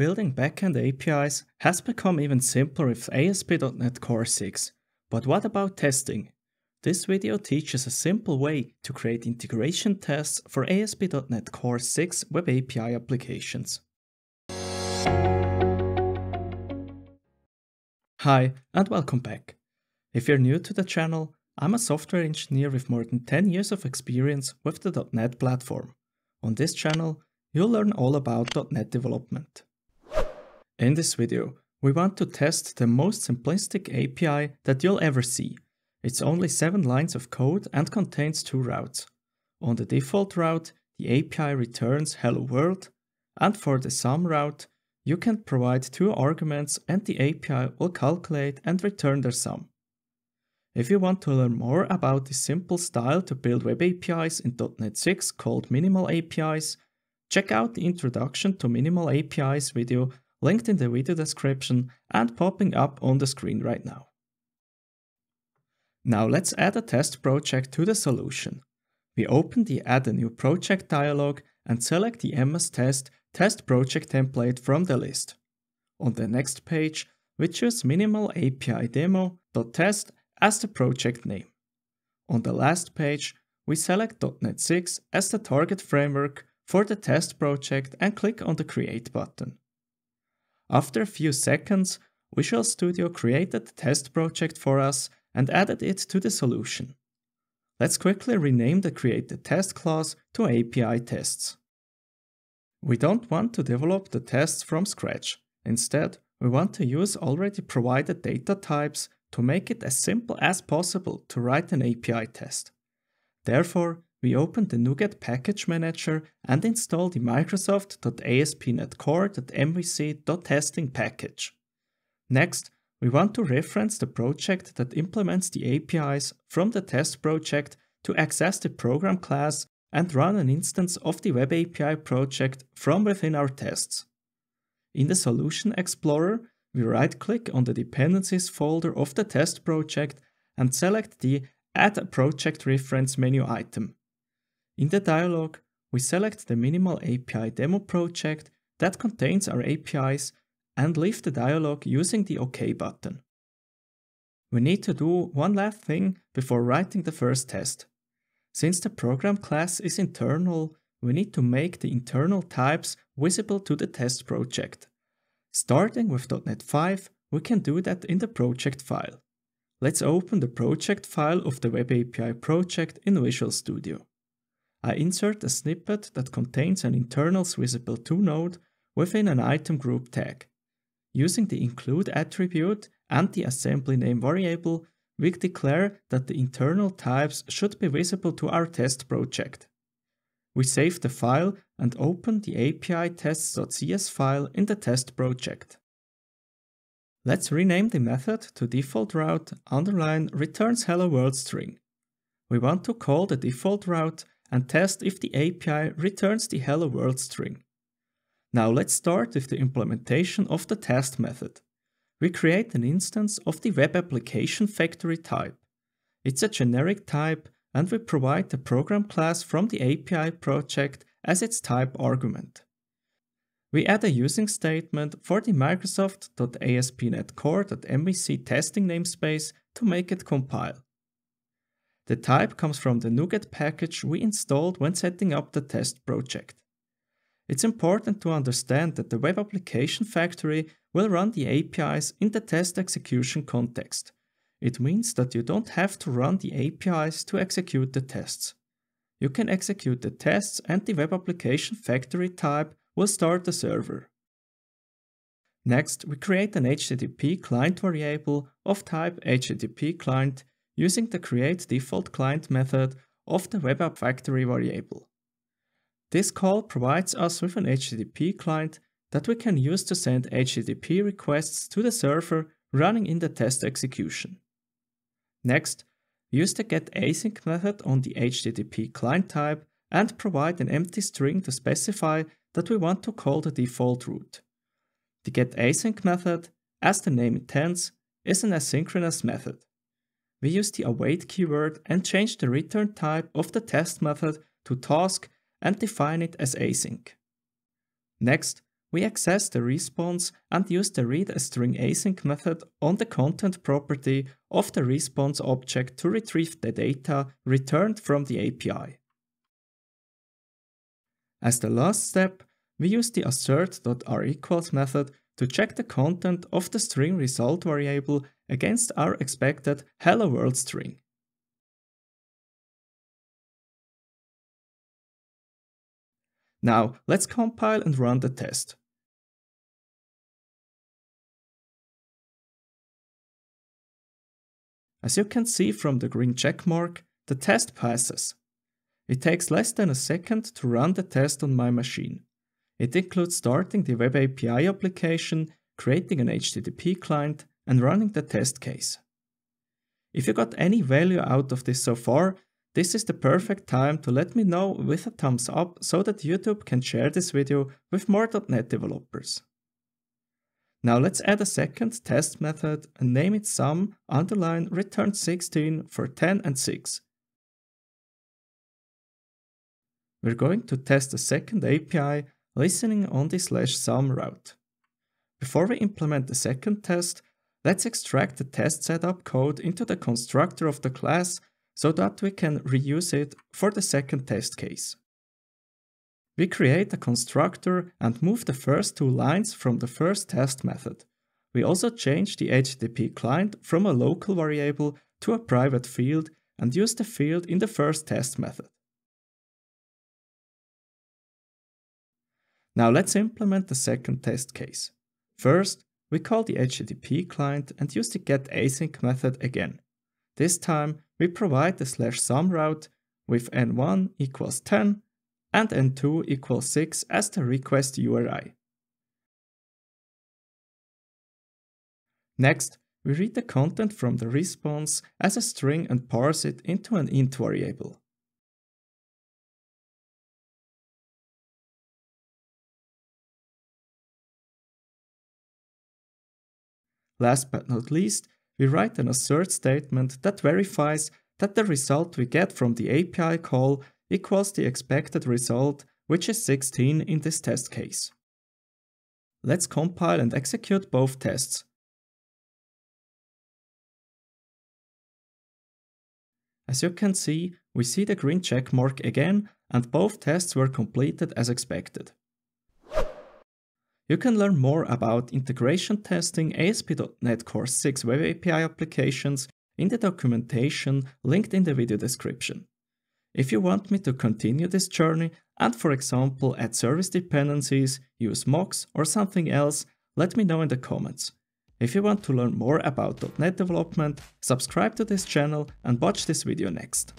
Building backend APIs has become even simpler with ASP.NET Core 6. But what about testing? This video teaches a simple way to create integration tests for ASP.NET Core 6 Web API applications. Hi and welcome back. If you're new to the channel, I'm a software engineer with more than 10 years of experience with the .NET platform. On this channel, you'll learn all about .NET development. In this video, we want to test the most simplistic API that you'll ever see. It's only 7 lines of code and contains 2 routes. On the default route, the API returns hello world, and for the sum route, you can provide 2 arguments and the API will calculate and return their sum. If you want to learn more about this simple style to build web APIs in .NET 6 called MinimalAPIs, check out the Introduction to MinimalAPIs video linked in the video description and popping up on the screen right now. Now let's add a test project to the solution. We open the Add a New Project dialog and select the MSTest test project template from the list. On the next page, we choose minimalapidemo.test as the project name. On the last page, we select .NET 6 as the target framework for the test project and click on the Create button. After a few seconds, Visual Studio created the test project for us and added it to the solution. Let's quickly rename the created test class to API tests. We don't want to develop the tests from scratch. Instead, we want to use already provided data types to make it as simple as possible to write an API test. Therefore, we open the NuGet package manager and install the Microsoft.AspNet Core.Mvc.Testing package. Next, we want to reference the project that implements the APIs from the test project to access the program class and run an instance of the Web API project from within our tests. In the Solution Explorer, we right-click on the Dependencies folder of the test project and select the Add a Project Reference menu item. In the dialog, we select the minimal API demo project that contains our APIs and leave the dialog using the OK button. We need to do one last thing before writing the first test. Since the program class is internal, we need to make the internal types visible to the test project. Starting with .NET 5, we can do that in the project file. Let's open the project file of the Web API project in Visual Studio. I insert a snippet that contains an internals visible to node within an item group tag. Using the include attribute and the assembly name variable, we declare that the internal types should be visible to our test project. We save the file and open the API tests.cs file in the test project. Let's rename the method to default route _ returns hello world string. We want to call the default route and test if the API returns the hello world string. Now let's start with the implementation of the test method. We create an instance of the WebApplicationFactory type. It's a generic type and we provide the program class from the API project as its type argument. We add a using statement for the Microsoft.AspNet Core.Mvc.Testing namespace to make it compile. The type comes from the NuGet package we installed when setting up the test project. It's important to understand that the Web Application Factory will run the APIs in the test execution context. It means that you don't have to run the APIs to execute the tests. You can execute the tests and the Web Application Factory type will start the server. Next, we create an HTTP client variable of type HTTP client using the createDefaultClient method of the WebAppFactory variable. This call provides us with an HTTP client that we can use to send HTTP requests to the server running in the test execution. Next, use the getAsync method on the HTTP client type and provide an empty string to specify that we want to call the default route. The getAsync method, as the name intends, is an asynchronous method. We use the await keyword and change the return type of the test method to task and define it as async. Next, We access the response and use the ReadAsStringAsync method on the content property of the response object to retrieve the data returned from the API. As the last step, we use the Assert.AreEqual method to check the content of the string result variable against our expected Hello World string. Now let's compile and run the test. As you can see from the green check mark, the test passes. It takes less than a second to run the test on my machine. It includes starting the WebAPI application, creating an HTTP client, and running the test case. If you got any value out of this so far, this is the perfect time to let me know with a thumbs up so that YouTube can share this video with more .NET developers. Now let's add a second test method and name it sum underline return 16 for 10 and 6. We're going to test the second API listening on the /sum route. Before we implement the second test, let's extract the test setup code into the constructor of the class so that we can reuse it for the second test case. We create a constructor and move the first two lines from the first test method. We also change the HTTP client from a local variable to a private field and use the field in the first test method. Now let's implement the second test case. First, we call the HTTP client and use the getAsync method again. This time, we provide the /sum route with n1 equals 10 and n2 equals 6 as the request URI. Next, we read the content from the response as a string and parse it into an int variable. Last but not least, we write an assert statement that verifies that the result we get from the API call equals the expected result, which is 16 in this test case. Let's compile and execute both tests. As you can see, we see the green check mark again, and both tests were completed as expected. You can learn more about integration testing ASP.NET Core 6 WebAPI applications in the documentation linked in the video description. If you want me to continue this journey and, for example, add service dependencies, use mocks or something else, let me know in the comments. If you want to learn more about .NET development, subscribe to this channel and watch this video next.